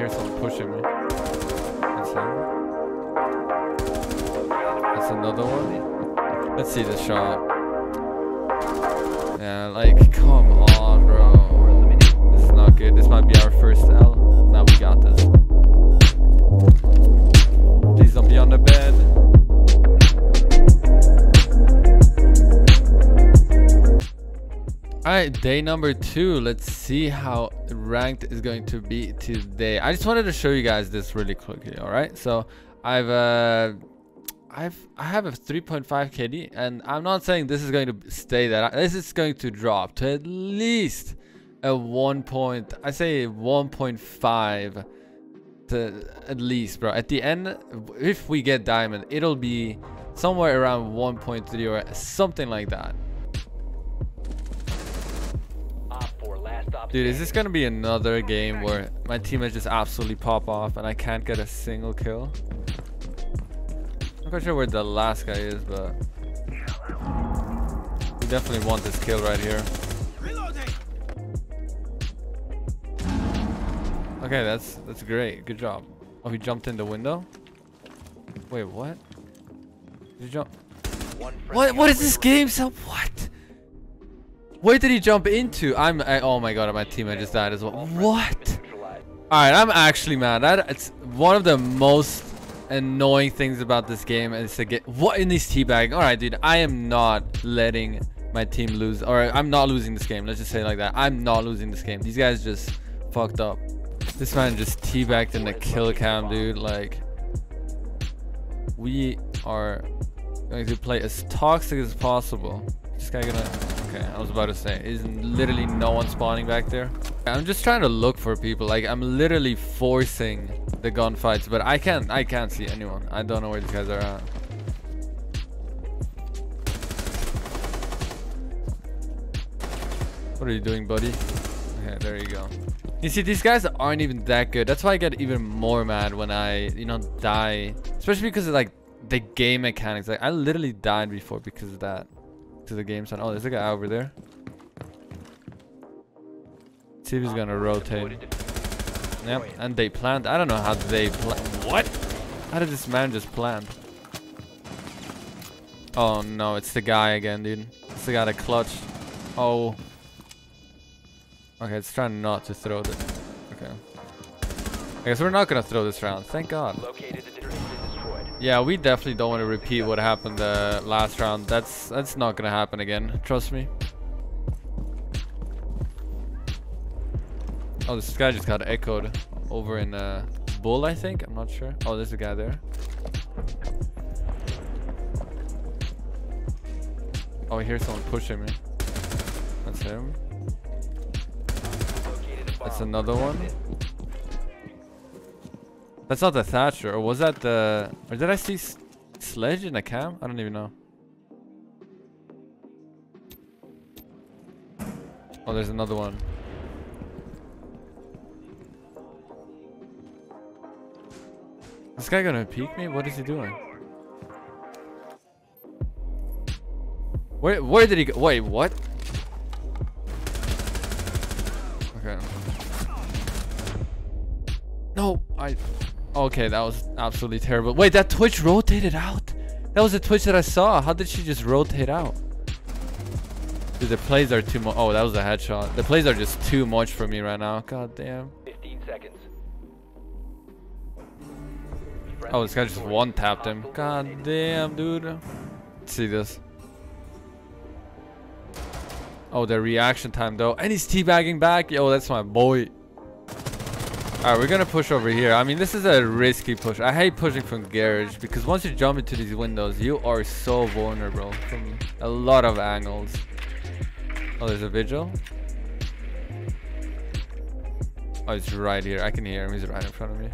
hear someone pushing me. That's another one. Let's see the shot. Yeah, like, come on, bro. This is not good. This might be our first L. Now we got this. Please don't be on the bed. Alright, day number 2. Let's see how ranked is going to be today. I just wanted to show you guys this really quickly, alright? So, I have a 3.5 KD, and I'm not saying this is going to stay that. This is going to drop to at least a 1.5 to at least, bro. At the end, if we get diamond, it'll be somewhere around 1.3 or something like that. Dude, is this gonna be another game where my teammates just absolutely pop off and I can't get a single kill? I'm not sure where the last guy is, but we definitely want this kill right here. Okay, that's great. Good job. Oh, he jumped in the window? Wait, what? Did he jump? What is this game? So what? Where did he jump into? Oh my god, my teammate just died as well. What? Alright, I'm actually mad. It's one of the most annoying things about this game is to get what in this teabagging. All right, dude, I am not letting my team lose, or I'm not losing this game. Let's just say it like that. I'm not losing this game. These guys just fucked up. This man just teabagged in the kill cam, dude. Like, we are going to play as toxic as possible. This guy gonna, okay, I was about to say, is literally no one spawning back there. I'm just trying to look for people. Like, I'm literally forcing the gunfights, but I can't see anyone. I don't know where these guys are at. What are you doing, buddy? Okay, there you go. You see, these guys aren't even that good. That's why I get even more mad when I, you know, die. Especially because of, like, the game mechanics. Like, I literally died before because of that. To the game sound. Oh, there's a guy over there. See if he's gonna rotate. Yep, and they plant. I don't know how they plant. What? How did this man just plant? Oh no, it's the guy again, dude. It's the guy that clutched. Oh. Okay, it's trying not to throw this. Okay. I guess we're not gonna throw this round. Thank God. Yeah, we definitely don't want to repeat what happened the last round. That's not gonna happen again. Trust me. Oh, this guy just got echoed over in Bull, I think. I'm not sure. Oh, there's a guy there. Oh, I hear someone pushing me. That's him. That's another one. That's not the Thatcher. Or was that the... Or did I see Sledge in a cam? I don't even know. Oh, there's another one. This guy gonna peek me? What is he doing? Where did he go? Wait, what? Okay. No, okay, that was absolutely terrible. Wait, that Twitch rotated out. That was a Twitch that I saw. How did she just rotate out? Dude, the plays are too much. Oh, that was a headshot. The plays are just too much for me right now. God damn. 15 seconds. Oh, this guy just one-tapped him. God damn, dude. Let's see this. Oh, the reaction time, though. And he's teabagging back. Yo, that's my boy. All right, we're going to push over here. I mean, this is a risky push. I hate pushing from garage because once you jump into these windows, you are so vulnerable from a lot of angles. Oh, there's a Vigil. Oh, he's right here. I can hear him. He's right in front of me.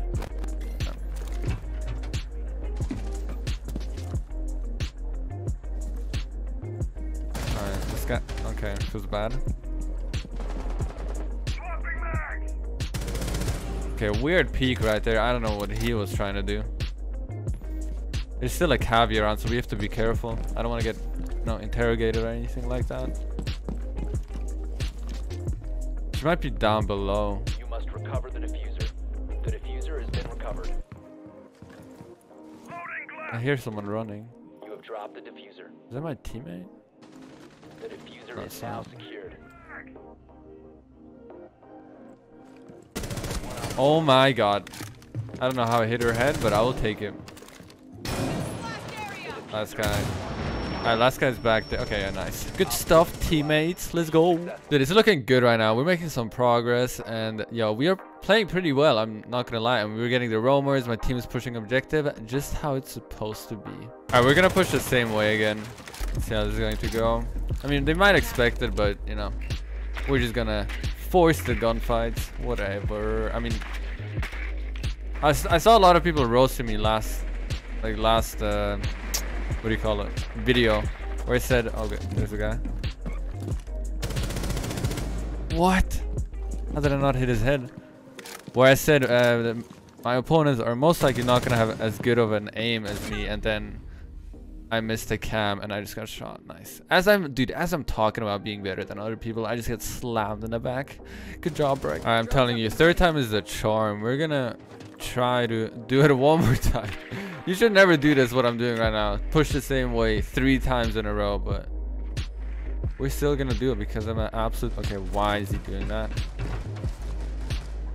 Okay, feels bad. Okay, weird peek right there. I don't know what he was trying to do. There's still a caviar on, so we have to be careful. I don't want to get interrogated or anything like that. She might be down below. You must recover the diffuser. The covered. I hear someone running. You have dropped the diffuser. Is that my teammate? The diffuser is now secured. Oh my god. I don't know how I hit her head, but I will take it. Last guy. Alright, last guy's back there. Okay, yeah, nice. Good stuff, teammates. Let's go. Dude, it's looking good right now. We're making some progress, and yo, we are playing pretty well. I'm not gonna lie. I mean, we're getting the roamers. My team is pushing objective, just how it's supposed to be. Alright, we're gonna push the same way again. Let's see how this is going to go. I mean, they might expect it, but you know, we're just gonna force the gunfights. Whatever. I mean, I saw a lot of people roasting me last what do you call it, video, where it said, okay, there's a guy. What? How did I not hit his head? Where I said my opponents are most likely not gonna have as good of an aim as me, and then I missed a cam and I just got shot. Nice. As I'm talking about being better than other people, I just get slammed in the back. Good job, Brick. I'm telling you, third time is the charm. We're gonna try to do it one more time. You should never do this, what I'm doing right now. Push the same way 3 times in a row, but we're still gonna do it because I'm an absolute... Okay, why is he doing that?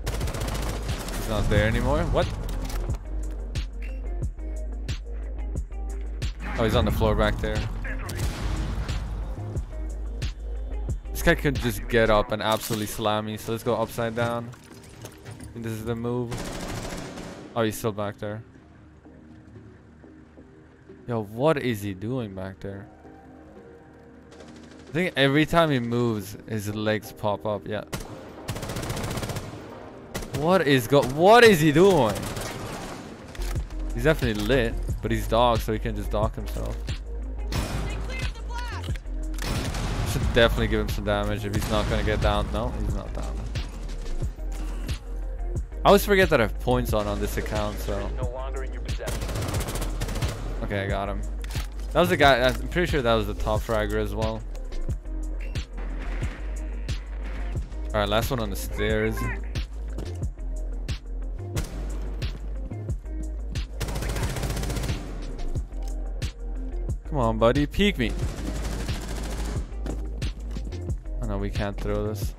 He's not there anymore. What? Oh, he's on the floor back there. This guy could just get up and absolutely slam me, so let's go upside down. I think this is the move. Oh, he's still back there. Yo, what is he doing back there? I think every time he moves, his legs pop up. Yeah. What is he doing? He's definitely lit, but he's docked, so he can just dock himself. Should definitely give him some damage if he's not gonna get down. No, he's not down. I always forget that I have points on this account, so. Okay, I got him. That was the guy. I'm pretty sure that was the top fragger as well. All right, last one on the stairs. Come on, buddy, peek me. Oh no, we can't throw this.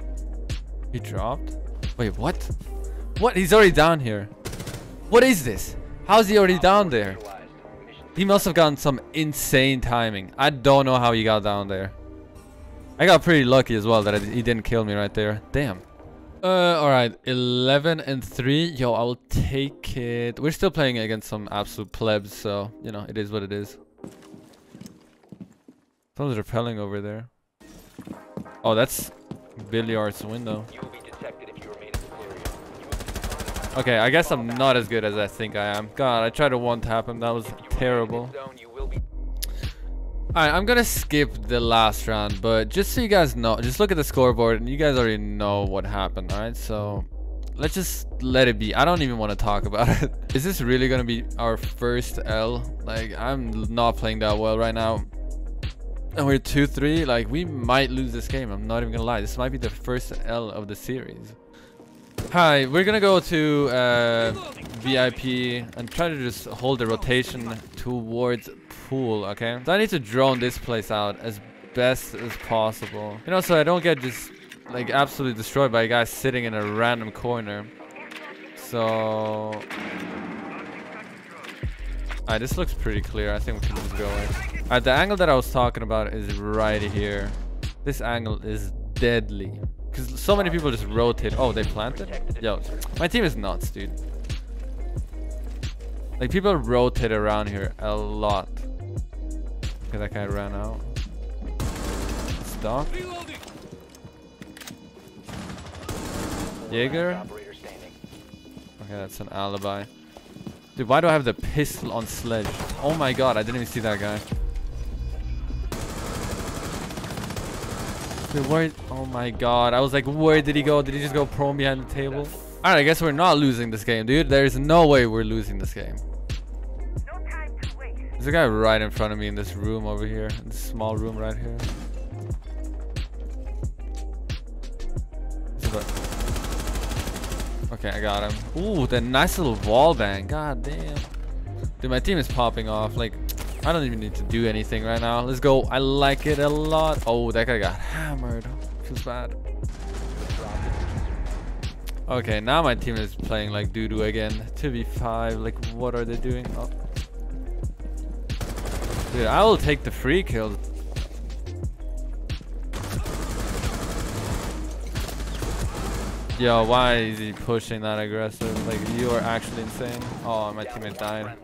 He dropped. Wait, what? What? He's already down here. What is this? How is he already down there? He must have gotten some insane timing. I don't know how he got down there. I got pretty lucky as well that he didn't kill me right there. Damn. All right, 11-3. Yo, I will take it. We're still playing against some absolute plebs, so you know it is what it is. Someone's rappelling over there. Oh, that's Billiard's window. Okay, I guess I'm not as good as I think I am. God, I tried to one-tap him. That was terrible. Alright, I'm gonna skip the last round, but just so you guys know, just look at the scoreboard, and you guys already know what happened, alright? So, let's just let it be. I don't even want to talk about it. Is this really gonna be our first L? Like, I'm not playing that well right now. And we're 2-3. Like, we might lose this game. I'm not even gonna lie. This might be the first L of the series. Hi, we're gonna go to VIP and try to just hold the rotation towards pool, okay? So I need to drone this place out as best as possible. You know, so I don't get just like absolutely destroyed by a guy sitting in a random corner. So... Alright, this looks pretty clear. I think we can just go in. Alright, the angle that I was talking about is right here. This angle is deadly. Because so many people just rotate. Oh, they planted? Yo, my team is nuts, dude. Like, people rotate around here a lot. Okay, that guy ran out. Stop. Jaeger? Okay, that's an alibi. Dude, why do I have the pistol on Sledge? Oh my god, I didn't even see that guy. Where, oh my god, I was like, where did he go? Did he just go prone behind the table? All right, I guess we're not losing this game, dude. There's no way we're losing this game. There's a guy right in front of me in this room over here, in this small room right here. Okay, I got him. Ooh, that nice little wall bang. God damn. Dude, my team is popping off. Like, I don't even need to do anything right now. Let's go. I like it a lot. Oh, that guy got hammered. Feels bad. Okay, now my team is playing like doo-doo again. 2v5. Like, what are they doing? Oh. Dude, I will take the free kill. Yo, why is he pushing that aggressive? Like, you are actually insane. Oh, my teammate died.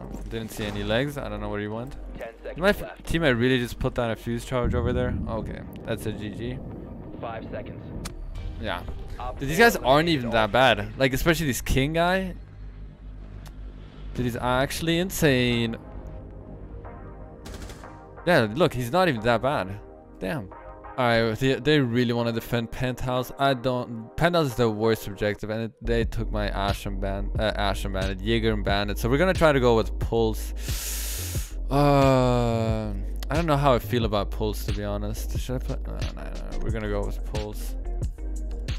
Oh, didn't see any legs. I don't know where he went. My teammate really just put down a fuse charge over there. Okay, that's a GG. 5 seconds. Yeah. Dude, these guys aren't even that bad. Like, especially this king guy. Dude, he's actually insane. Yeah, look, he's not even that bad. Damn. Alright, they really want to defend Penthouse. I don't... Penthouse is the worst objective, and they took my Ashen Bandit, Jaeger and Bandit. So we're gonna try to go with Pulse. I don't know how I feel about Pulse, to be honest. Should I play... No. We're gonna go with Pulse.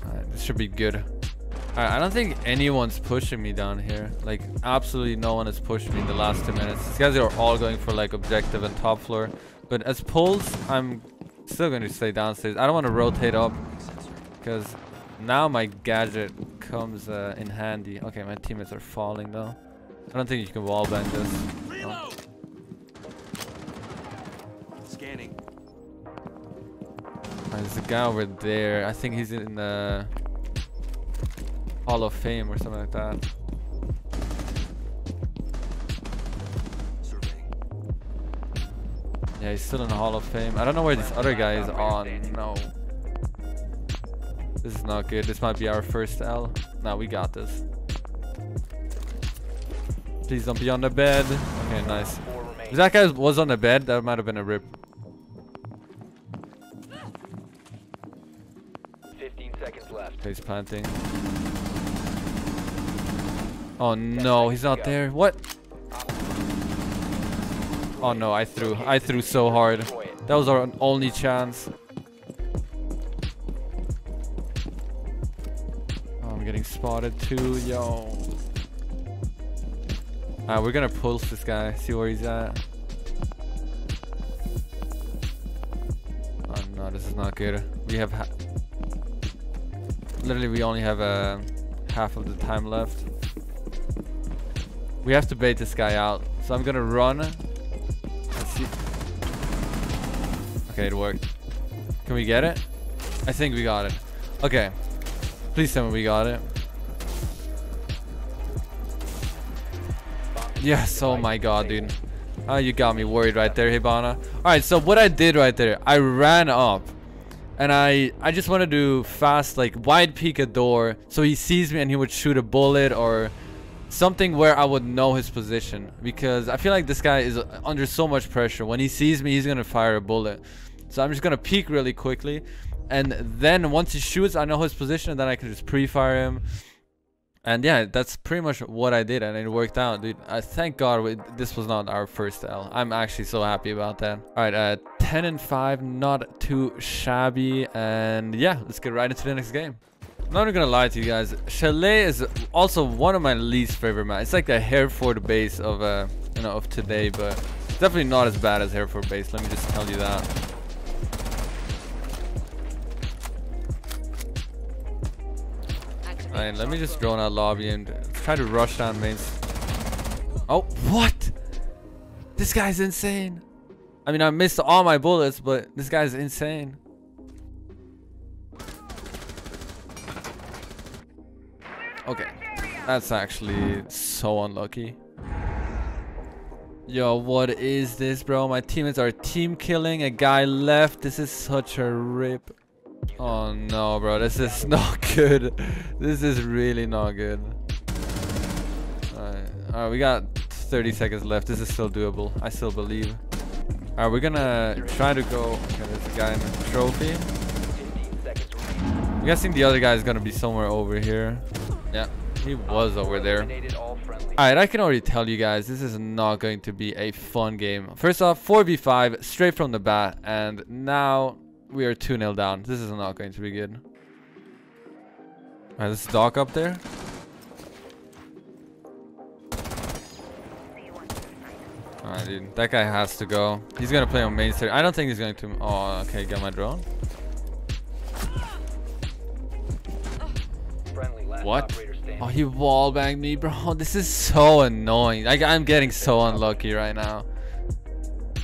Alright, this should be good. Alright, I don't think anyone's pushing me down here. Like, absolutely no one has pushed me in the last 2 minutes. These guys are all going for, like, objective and top floor. But as Pulse, I'm still going to stay downstairs. I don't want to rotate up because now my gadget comes in handy. Okay, my teammates are falling though. I don't think you can wallbang this. No. Scanning. Oh, there's a guy over there. I think he's in the Hall of Fame or something like that. Yeah, he's still in the Hall of Fame. I don't know where this other guy is on. No. This is not good. This might be our first L. Nah, we got this. Please don't be on the bed. Okay, nice. If that guy was on the bed, that might have been a rip. 15 seconds left. He's planting. Oh no, he's not there. What? Oh no, I threw so hard. That was our only chance. Oh, I'm getting spotted too, yo. Alright, we're gonna pulse this guy, see where he's at. Oh no, this is not good. We have... Literally, we only have half of the time left. We have to bait this guy out. So I'm gonna run. Okay, it worked. Can we get it? I think we got it. Okay. Please tell me we got it. Yes, oh my god, dude. Oh, you got me worried right there, Hibana. Alright, so what I did right there, I ran up. And I just wanted to fast, like, wide peek a door. So he sees me and he would shoot a bullet or... something where I would know his position, because I feel like this guy is under so much pressure. When he sees me, he's gonna fire a bullet. So I'm just gonna peek really quickly, and then once he shoots, I know his position, and then I can just pre-fire him. And yeah, that's pretty much what I did, and it worked out, dude. Thank God this was not our first L. I'm actually so happy about that. All right, 10 and 5, not too shabby, and yeah, let's get right into the next game. I'm not even gonna lie to you guys, Chalet is also one of my least favorite maps. It's like the Hereford base of you know, of today, but it's definitely not as bad as Hereford base, let me just tell you that. Alright, let me just drone out lobby and try to rush down mains. Oh, what? This guy's insane. I mean, I missed all my bullets, but this guy's insane. Okay, that's actually so unlucky. Yo, what is this, bro? My teammates are team killing. A guy left. This is such a rip. Oh no, bro. This is not good. This is really not good. All right, we got 30 seconds left. This is still doable. I still believe. All right, we're gonna try to go. Okay, there's a guy in the trophy. I'm guessing the other guy is gonna be somewhere over here. Yeah, he was over there. Alright, I can already tell you guys, this is not going to be a fun game. First off, 4v5, straight from the bat. And now, We are 2-0 down. This is not going to be good. Alright, this dog up there. Alright, dude. That guy has to go. He's gonna play on main stage. I don't think he's going to... Oh, okay. Got my drone. What? Oh, he wallbanged me, bro. This is so annoying. I'm getting so unlucky right now.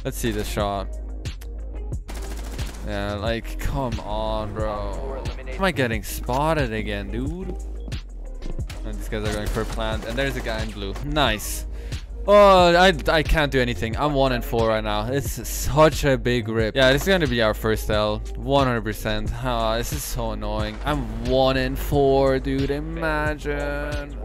Let's see the shot. Yeah, like, come on, bro. Am I getting spotted again, dude? And these guys are going for a plant. And there's a guy in blue. Nice. Oh, I can't do anything. I'm 1-4 right now. It's such a big rip. Yeah, this is gonna be our first L, 100%. This is so annoying. I'm 1-4, dude. Imagine.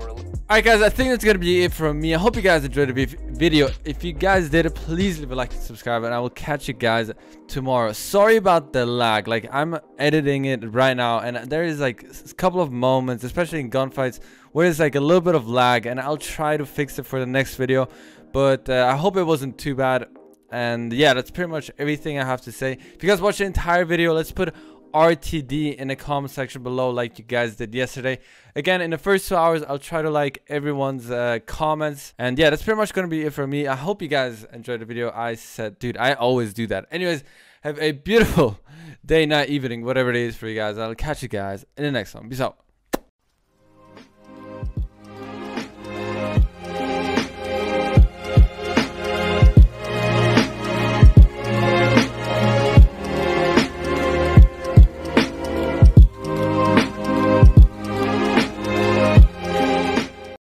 Alright, guys, I think that's gonna be it from me. I hope you guys enjoyed the video. If you guys did, please leave a like and subscribe, and I will catch you guys tomorrow. Sorry about the lag. Like, I'm editing it right now, and there is like a couple of moments, especially in gunfights, where it's like a little bit of lag, and I'll try to fix it for the next video. But I hope it wasn't too bad. And yeah, that's pretty much everything I have to say. If you guys watch the entire video, let's put RTD in the comment section below like you guys did yesterday. Again, in the first 2 hours, I'll try to like everyone's comments. And yeah, that's pretty much gonna be it for me. I hope you guys enjoyed the video. I said, dude, I always do that. Anyways, have a beautiful day, night, evening, whatever it is for you guys. I'll catch you guys in the next one. Peace out.